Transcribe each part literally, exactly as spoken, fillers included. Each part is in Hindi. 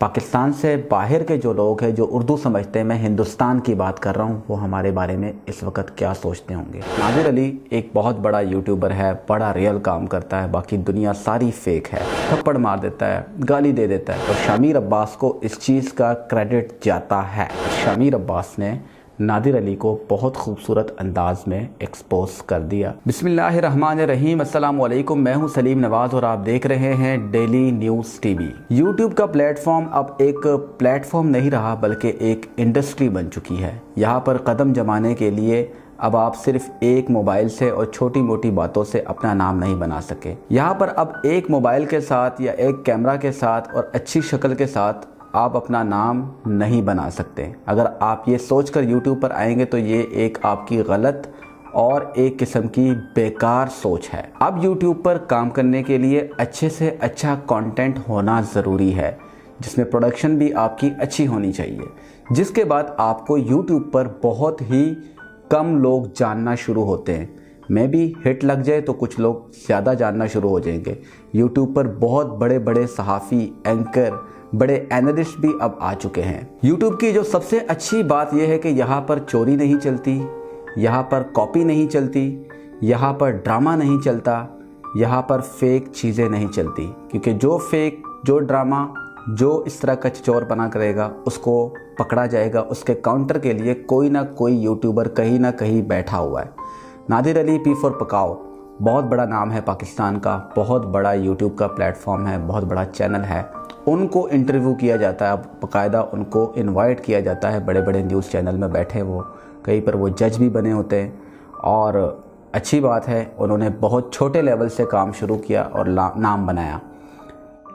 पाकिस्तान से बाहर के जो लोग हैं जो उर्दू समझते हैं, मैं हिंदुस्तान की बात कर रहा हूँ, वो हमारे बारे में इस वक्त क्या सोचते होंगे। नादिर अली एक बहुत बड़ा यूट्यूबर है, बड़ा रियल काम करता है, बाकी दुनिया सारी फेक है। थप्पड़ मार देता है, गाली दे देता है, और शामिर अब्बास को इस चीज़ का क्रेडिट जाता है। शामिर अब्बास ने नादिर अली को बहुत खूबसूरत अंदाज में एक्सपोज कर दिया। बिस्मिल्लाहिर्रहमानिर्रहीम, अस्सलाम वालेकुम, मैं हूं सलीम नवाज और आप देख रहे हैं डेली न्यूज़ टीवी। यूट्यूब का प्लेटफॉर्म अब एक प्लेटफॉर्म नहीं रहा बल्कि एक इंडस्ट्री बन चुकी है। यहां पर कदम जमाने के लिए अब आप सिर्फ एक मोबाइल से और छोटी मोटी बातों से अपना नाम नहीं बना सके। यहाँ पर अब एक मोबाइल के साथ या एक कैमरा के साथ और अच्छी शक्ल के साथ आप अपना नाम नहीं बना सकते। अगर आप ये सोचकर YouTube पर आएंगे तो ये एक आपकी गलत और एक किस्म की बेकार सोच है। अब YouTube पर काम करने के लिए अच्छे से अच्छा कंटेंट होना ज़रूरी है, जिसमें प्रोडक्शन भी आपकी अच्छी होनी चाहिए, जिसके बाद आपको YouTube पर बहुत ही कम लोग जानना शुरू होते हैं। में भी हिट लग जाए तो कुछ लोग ज़्यादा जानना शुरू हो जाएंगे। YouTube पर बहुत बड़े बड़े सहाफ़ी, एंकर, बड़े एनालिस्ट भी अब आ चुके हैं। YouTube की जो सबसे अच्छी बात यह है कि यहाँ पर चोरी नहीं चलती, यहाँ पर कॉपी नहीं चलती, यहाँ पर ड्रामा नहीं चलता, यहाँ पर फेक चीज़ें नहीं चलती, क्योंकि जो फेक, जो ड्रामा, जो इस तरह का चोरपना करेगा उसको पकड़ा जाएगा। उसके काउंटर के लिए कोई ना कोई यूट्यूबर कहीं ना कहीं बैठा हुआ है। नादिर अली, पी फोर पकाओ, बहुत बड़ा नाम है पाकिस्तान का, बहुत बड़ा यूट्यूब का प्लेटफॉर्म है, बहुत बड़ा चैनल है। उनको इंटरव्यू किया जाता है, बाकायदा उनको इनवाइट किया जाता है। बड़े बड़े न्यूज़ चैनल में बैठे वो, कहीं पर वो जज भी बने होते हैं, और अच्छी बात है उन्होंने बहुत छोटे लेवल से काम शुरू किया और नाम बनाया।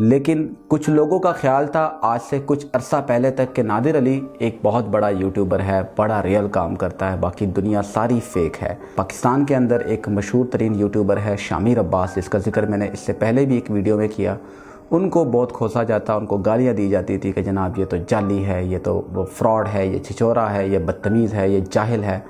लेकिन कुछ लोगों का ख्याल था आज से कुछ अरसा पहले तक कि नादिर अली एक बहुत बड़ा यूट्यूबर है, बड़ा रियल काम करता है, बाकी दुनिया सारी फेक है। पाकिस्तान के अंदर एक मशहूर तरीन यूट्यूबर है शामिर अब्बास, जिसका जिक्र मैंने इससे पहले भी एक वीडियो में किया। उनको बहुत खोसा जाता, उनको गालियाँ दी जाती थी कि जनाब ये तो जाली है, ये तो फ्रॉड है, ये छिचोरा है, ये बदतमीज़ है, ये जाहिल है,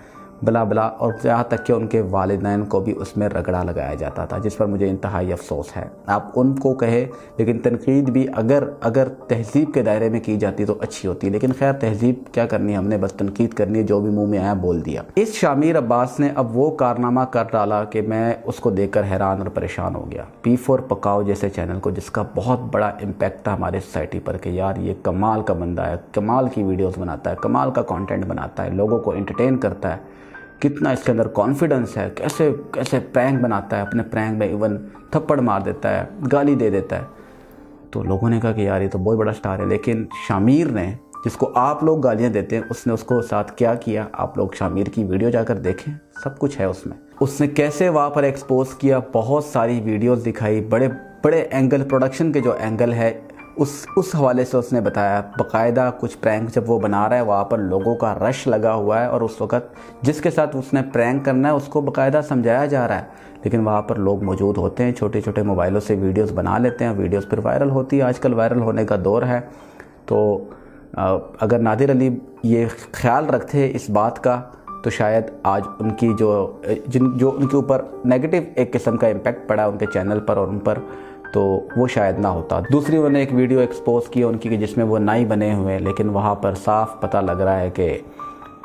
बला बला, और यहाँ तक कि उनके वालिदैन को भी उसमें रगड़ा लगाया जाता था, जिस पर मुझे इंतहाई अफसोस है। आप उनको कहे, लेकिन तनकीद भी अगर अगर तहजीब के दायरे में की जाती तो अच्छी होती, लेकिन खैर तहजीब क्या करनी है, हमने बस तनकीद करनी है, जो भी मुंह में आया बोल दिया। इस शामिर अब्बास ने अब वो कारनामा कर डाला कि मैं उसको देखकर हैरान और परेशान हो गया। पी फोर पकाओ जैसे चैनल को, जिसका बहुत बड़ा इम्पैक्ट था हमारे सोसाइटी पर कि यार ये कमाल का बंदा है, कमाल की वीडियोज़ बनाता है, कमाल का कॉन्टेंट बनाता है, लोगों को इंटरटेन करता है, कितना इसके अंदर कॉन्फिडेंस है, कैसे कैसे प्रैंक बनाता है, अपने प्रैंक में इवन थप्पड़ मार देता है, गाली दे देता है। तो लोगों ने कहा कि यार ये तो बहुत बड़ा स्टार है। लेकिन शामिर ने, जिसको आप लोग गालियां देते हैं, उसने उसको साथ क्या किया, आप लोग शामिर की वीडियो जाकर देखें, सब कुछ है उसमें। उसने कैसे वहाँ पर एक्सपोज किया, बहुत सारी वीडियोज़ दिखाई, बड़े बड़े एंगल, प्रोडक्शन के जो एंगल है उस उस हवाले से उसने बताया। बाकायदा कुछ प्रैंक जब वो बना रहा है, वहाँ पर लोगों का रश लगा हुआ है, और उस वक़्त जिसके साथ उसने प्रैंक करना है उसको बाकायदा समझाया जा रहा है, लेकिन वहाँ पर लोग मौजूद होते हैं, छोटे छोटे मोबाइलों से वीडियोस बना लेते हैं, वीडियोस फिर वायरल होती है। आजकल वायरल होने का दौर है। तो अगर नादिर अली ये ख्याल रखते इस बात का, तो शायद आज उनकी जो जिन जो उनके ऊपर नेगेटिव एक किस्म का इम्पैक्ट पड़ा उनके चैनल पर और उन पर, तो वो शायद ना होता। दूसरी उन्होंने एक वीडियो एक्सपोज की उनकी, जिसमें वो नाई बने हुए हैं, लेकिन वहाँ पर साफ पता लग रहा है कि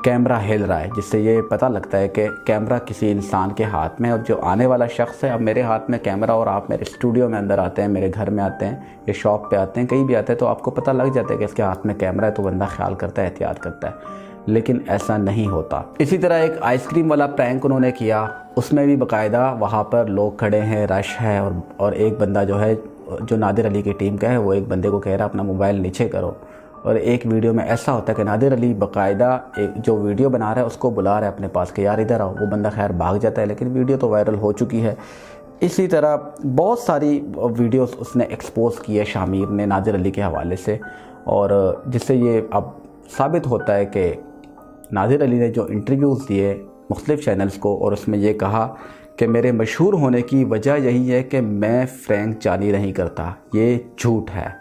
कैमरा हिल रहा है, जिससे ये पता लगता है कि कैमरा किसी इंसान के हाथ में है, और जो आने वाला शख्स है, अब मेरे हाथ में कैमरा और आप मेरे स्टूडियो में अंदर आते हैं, मेरे घर में आते हैं, या शॉप पर आते हैं, कहीं भी आते हैं, तो आपको पता लग जाता है कि इसके हाथ में कैमरा है, तो बंदा ख्याल करता है, एहतियात करता है, लेकिन ऐसा नहीं होता। इसी तरह एक आइसक्रीम वाला प्रैंक उन्होंने किया, उसमें भी बाकायदा वहाँ पर लोग खड़े हैं, रश है, और और एक बंदा जो है, जो नादिर अली की टीम का है, वो एक बंदे को कह रहा अपना मोबाइल नीचे करो, और एक वीडियो में ऐसा होता है कि नादिर अली बाकायदा एक जो वीडियो बना रहा है उसको बुला रहा है अपने पास कि यार इधर आओ, वो बंदा खैर भाग जाता है, लेकिन वीडियो तो वायरल हो चुकी है। इसी तरह बहुत सारी वीडियोस उसने एक्सपोज किए शामिर ने नादिर अली के हवाले से, और जिससे ये अब साबित होता है कि नादिर अली ने जो इंटरव्यूज़ दिए मुख्तलिफ़ चैनल्स को, और उसमें यह कहा कि मेरे मशहूर होने की वजह यही है कि मैं फ्रैंक जारी नहीं करता, ये झूठ है,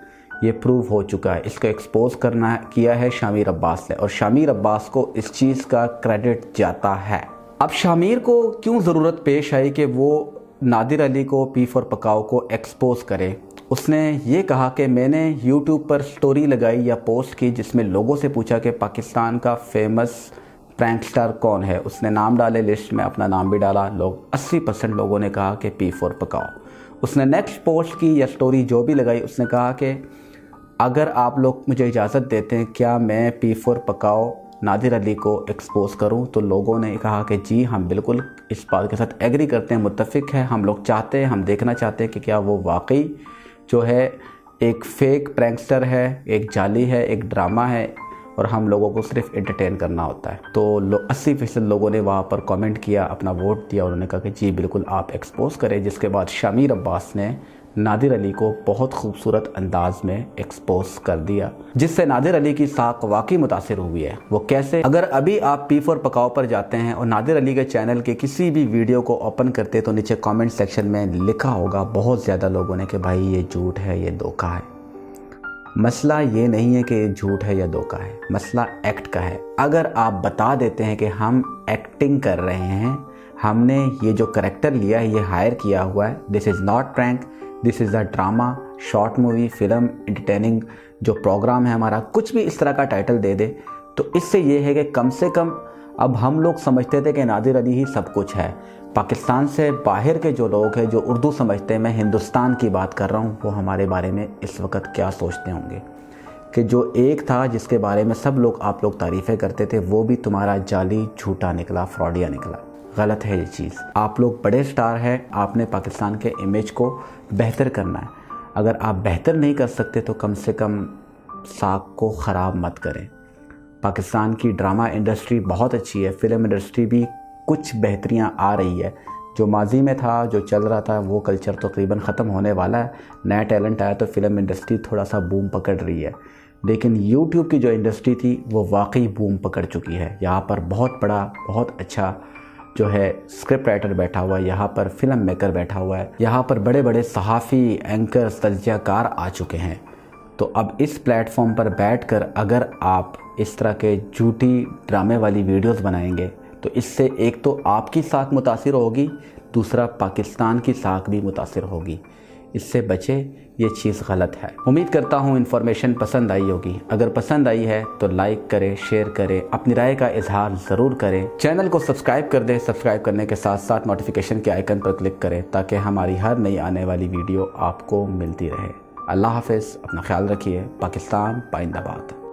ये प्रूव हो चुका है, इसको एक्सपोज करना किया है शामिर अब्बास ने, और शामिर अब्बास को इस चीज़ का क्रेडिट जाता है। अब शामिर को क्यों ज़रूरत पेश आई कि वो नादिर अली को पी फोर पकाओ को एक्सपोज करे। उसने ये कहा कि मैंने यूट्यूब पर स्टोरी लगाई या पोस्ट की जिसमें लोगों से पूछा कि पाकिस्तान का फेमस प्रैंक स्टार कौन है। उसने नाम डाले, लिस्ट में अपना नाम भी डाला। लोग अस्सी परसेंट लोगों ने कहा कि पी फोर पकाओ। उसने नेक्स्ट पोस्ट की या स्टोरी जो भी लगाई, उसने कहा कि अगर आप लोग मुझे इजाज़त देते हैं क्या मैं पी फोर पकाओ नादिर अली को एक्सपोज़ करूं, तो लोगों ने कहा कि जी हम बिल्कुल इस बात के साथ एग्री करते हैं, मुत्तफिक है, हम लोग चाहते हैं, हम देखना चाहते हैं कि क्या वो वाकई जो है एक फेक प्रैंकस्टर है, एक जाली है, एक ड्रामा है और हम लोगों को सिर्फ एंटरटेन करना होता है। तो लो, अस्सी फीसद लोगों ने वहाँ पर कमेंट किया, अपना वोट दिया। उन्होंने कहा कि जी बिल्कुल आप एक्सपोज़ करें। जिसके बाद शामीर अब्बास ने नादिर अली को बहुत खूबसूरत अंदाज में एक्सपोज कर दिया, जिससे नादिर अली की साख वाकई मुतासिर हुई है। वो कैसे? अगर अभी आप पी फोर पकाओ पर जाते हैं और नादिर अली के चैनल के किसी भी वीडियो को ओपन करते तो नीचे कमेंट सेक्शन में लिखा होगा बहुत ज़्यादा लोगों ने कि भाई ये झूठ है, ये धोखा है। मसला ये नहीं है कि ये झूठ है या धोखा है, मसला एक्ट का है। अगर आप बता देते हैं कि हम एक्टिंग कर रहे हैं, हमने ये जो करैक्टर लिया है ये हायर किया हुआ है, this is not prank, this is a drama, short movie, film, entertaining जो प्रोग्राम है हमारा, कुछ भी इस तरह का टाइटल दे दे तो इससे ये है कि कम से कम अब हम लोग समझते थे कि नादिर अली ही सब कुछ है। पाकिस्तान से बाहर के जो लोग हैं जो उर्दू समझते हैं, मैं हिंदुस्तान की बात कर रहा हूँ, वो हमारे बारे में इस वक्त क्या सोचते होंगे कि जो एक था जिसके बारे में सब लोग आप लोग तारीफ़ें करते थे वो भी तुम्हारा जाली झूठा निकला, फ्रॉडिया निकला। गलत है ये चीज़। आप लोग बड़े स्टार हैं, आपने पाकिस्तान के इमेज को बेहतर करना है। अगर आप बेहतर नहीं कर सकते तो कम से कम साख को ख़राब मत करें। पाकिस्तान की ड्रामा इंडस्ट्री बहुत अच्छी है, फिल्म इंडस्ट्री भी कुछ बेहतरियाँ आ रही है। जो माजी में था, जो चल रहा था, वो कल्चर तकरीबन ख़त्म होने वाला है। नया टैलेंट आया तो फिल्म इंडस्ट्री थोड़ा सा बूम पकड़ रही है, लेकिन यूट्यूब की जो इंडस्ट्री थी वो वाकई बूम पकड़ चुकी है। यहाँ पर बहुत बड़ा, बहुत अच्छा जो है स्क्रिप्ट राइटर बैठा हुआ है, यहाँ पर फिल्म मेकर बैठा हुआ है, यहाँ पर बड़े बड़े सहाफ़ी, एंकर्स, तजज़ियाकार आ चुके हैं। तो अब इस प्लेटफॉर्म पर बैठकर अगर आप इस तरह के झूठी ड्रामे वाली वीडियोस बनाएंगे तो इससे एक तो आपकी साख मुतासिर होगी, दूसरा पाकिस्तान की साख भी मुतासिर होगी। इससे बचे, ये चीज़ गलत है। उम्मीद करता हूँ इन्फॉर्मेशन पसंद आई होगी। अगर पसंद आई है तो लाइक करें, शेयर करें, अपनी राय का इजहार ज़रूर करें। चैनल को सब्सक्राइब कर दें। सब्सक्राइब करने के साथ साथ नोटिफिकेशन के आइकन पर क्लिक करें ताकि हमारी हर नई आने वाली वीडियो आपको मिलती रहे। अल्लाह हाफ़िज़, अपना ख्याल रखिए। पाकिस्तान जिंदाबाद।